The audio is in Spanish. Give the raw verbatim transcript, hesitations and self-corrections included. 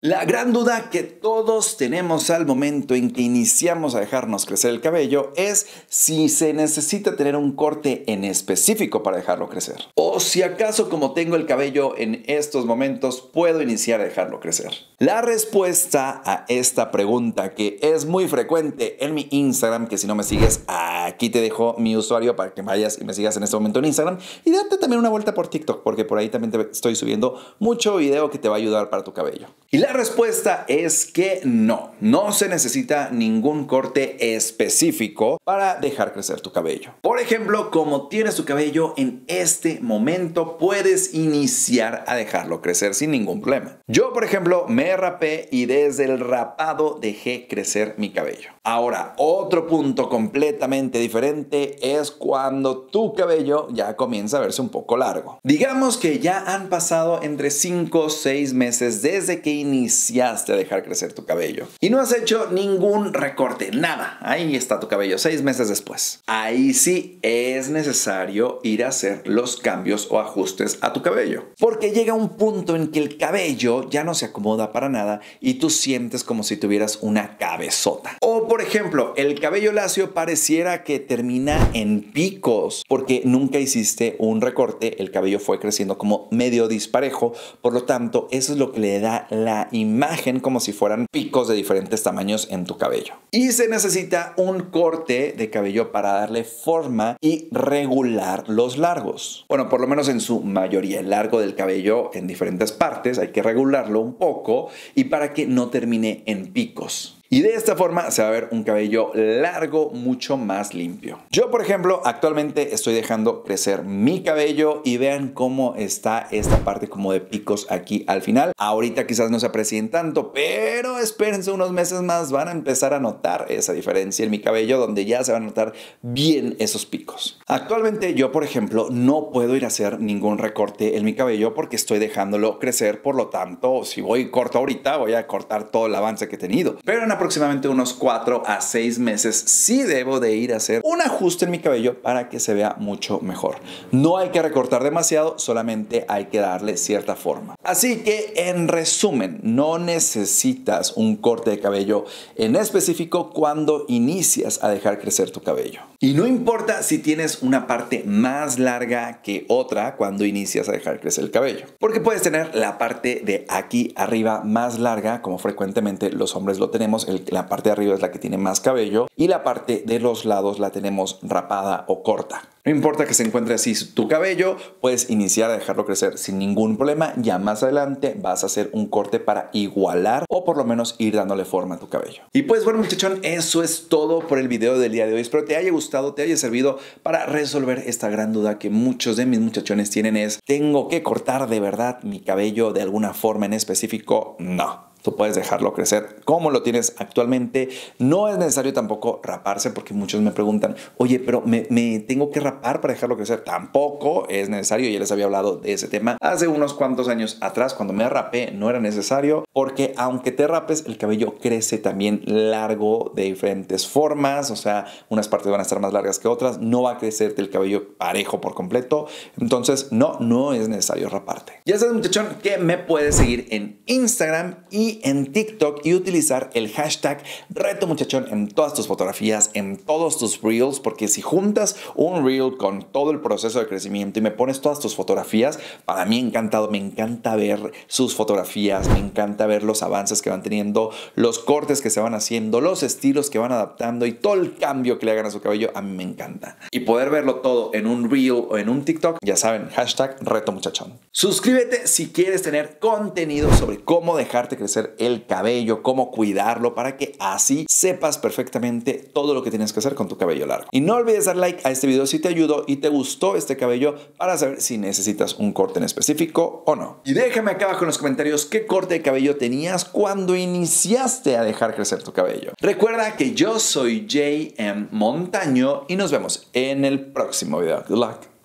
La gran duda que todos tenemos al momento en que iniciamos a dejarnos crecer el cabello es si se necesita tener un corte en específico para dejarlo crecer, o si acaso, como tengo el cabello en estos momentos, puedo iniciar a dejarlo crecer. La respuesta a esta pregunta, que es muy frecuente en mi Instagram, que si no me sigues, aquí te dejo mi usuario para que vayas y me sigas en este momento en Instagram, y date también una vuelta por TikTok, porque por ahí también te estoy subiendo mucho video que te va a ayudar para tu cabello. Y la La respuesta es que no, no se necesita ningún corte específico para dejar crecer tu cabello. Por ejemplo, como tienes tu cabello en este momento, puedes iniciar a dejarlo crecer sin ningún problema. Yo, por ejemplo, me rapé y desde el rapado dejé crecer mi cabello. Ahora, otro punto completamente diferente es cuando tu cabello ya comienza a verse un poco largo. Digamos que ya han pasado entre cinco o seis meses desde que iniciaste iniciaste a dejar crecer tu cabello y no has hecho ningún recorte, nada. Ahí está tu cabello seis meses después. Ahí sí es necesario ir a hacer los cambios o ajustes a tu cabello, porque llega un punto en que el cabello ya no se acomoda para nada y tú sientes como si tuvieras una cabezota. O por ejemplo, el cabello lacio pareciera que termina en picos porque nunca hiciste un recorte, el cabello fue creciendo como medio disparejo, por lo tanto eso es lo que le da la imagen como si fueran picos de diferentes tamaños en tu cabello. Y se necesita un corte de cabello para darle forma y regular los largos. Bueno, por lo menos en su mayoría, el largo del cabello en diferentes partes hay que regularlo un poco y para que no termine en picos. Y de esta forma se va a ver un cabello largo mucho más limpio. Yo, por ejemplo, actualmente estoy dejando crecer mi cabello y vean cómo está esta parte como de picos aquí al final. Ahorita quizás no se aprecien tanto, pero espérense unos meses más, van a empezar a notar esa diferencia en mi cabello donde ya se van a notar bien esos picos. Actualmente yo, por ejemplo, no puedo ir a hacer ningún recorte en mi cabello porque estoy dejándolo crecer, por lo tanto, si voy corto ahorita voy a cortar todo el avance que he tenido. Pero en aproximadamente unos cuatro a seis meses sí debo de ir a hacer un ajuste en mi cabello para que se vea mucho mejor. No hay que recortar demasiado, solamente hay que darle cierta forma. Así que en resumen, no necesitas un corte de cabello en específico cuando inicias a dejar crecer tu cabello. Y no importa si tienes una parte más larga que otra cuando inicias a dejar crecer el cabello, porque puedes tener la parte de aquí arriba más larga, como frecuentemente los hombres lo tenemos. La parte de arriba es la que tiene más cabello y la parte de los lados la tenemos rapada o corta. No importa que se encuentre así tu cabello, puedes iniciar a dejarlo crecer sin ningún problema. Ya más adelante vas a hacer un corte para igualar o por lo menos ir dándole forma a tu cabello. Y pues bueno, muchachón, eso es todo por el video del día de hoy. Espero te haya gustado, te haya servido para resolver esta gran duda que muchos de mis muchachones tienen, es ¿tengo que cortar de verdad mi cabello de alguna forma en específico? No. Tú puedes dejarlo crecer como lo tienes actualmente. No es necesario tampoco raparse, porque muchos me preguntan, oye, pero me, me tengo que rapar para dejarlo crecer. Tampoco es necesario. Ya les había hablado de ese tema hace unos cuantos años atrás. Cuando me rapé no era necesario, porque aunque te rapes, el cabello crece también largo de diferentes formas. O sea, unas partes van a estar más largas que otras. No va a crecerte el cabello parejo por completo. Entonces no, no es necesario raparte. Ya sabes, muchachón, que me puedes seguir en Instagram y en TikTok y utilizar el hashtag RETOMUCHACHON en todas tus fotografías, en todos tus reels, porque si juntas un reel con todo el proceso de crecimiento y me pones todas tus fotografías, para mí encantado, me encanta ver sus fotografías, me encanta ver los avances que van teniendo, los cortes que se van haciendo, los estilos que van adaptando y todo el cambio que le hagan a su cabello, a mí me encanta. Y poder verlo todo en un reel o en un TikTok, ya saben, hashtag RETOMUCHACHON. Suscríbete si quieres tener contenido sobre cómo dejarte crecer el cabello, cómo cuidarlo, para que así sepas perfectamente todo lo que tienes que hacer con tu cabello largo. Y no olvides dar like a este video si te ayudó y te gustó este cabello, para saber si necesitas un corte en específico o no. Y déjame acá abajo en los comentarios qué corte de cabello tenías cuando iniciaste a dejar crecer tu cabello. Recuerda que yo soy J M Montaño y nos vemos en el próximo video. Good luck.